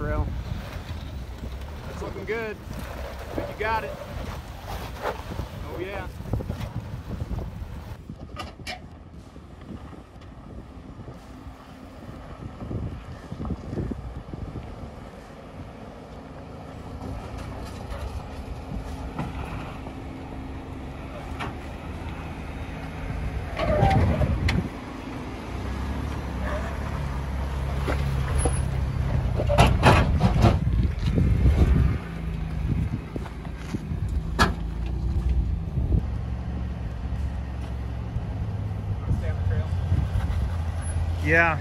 rail. That's looking good. Think you got it. Oh yeah. Yeah.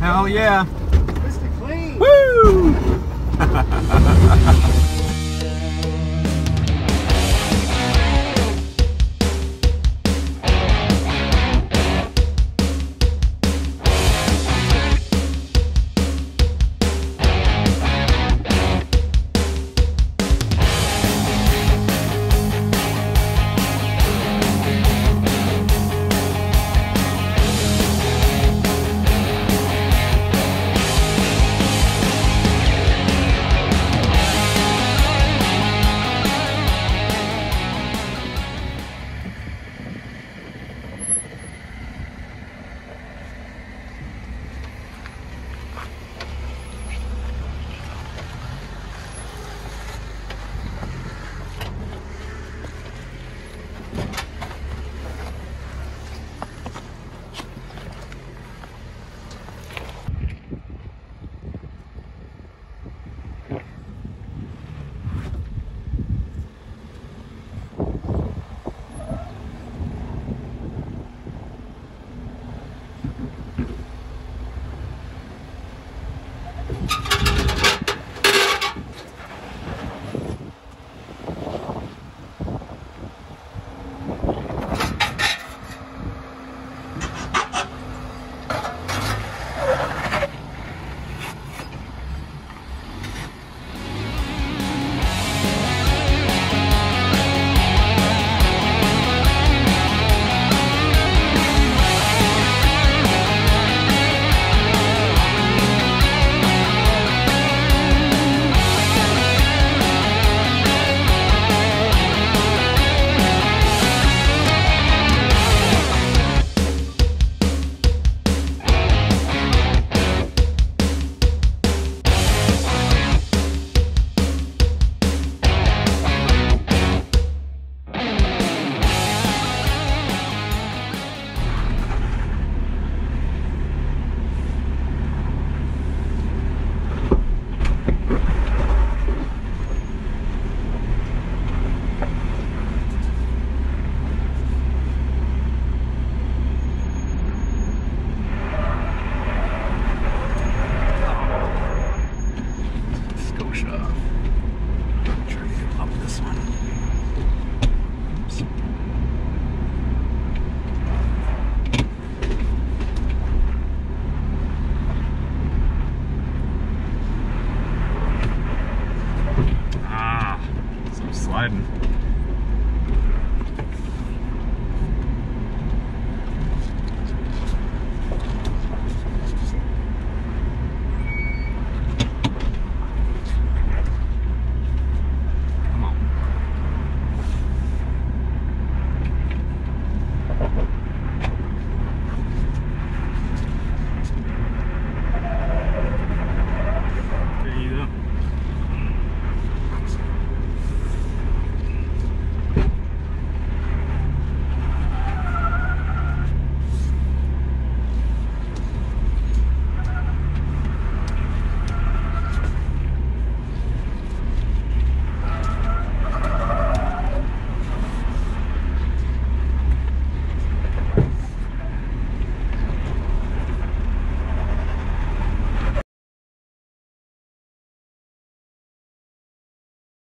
Hell yeah. Mr. Clean. Woo!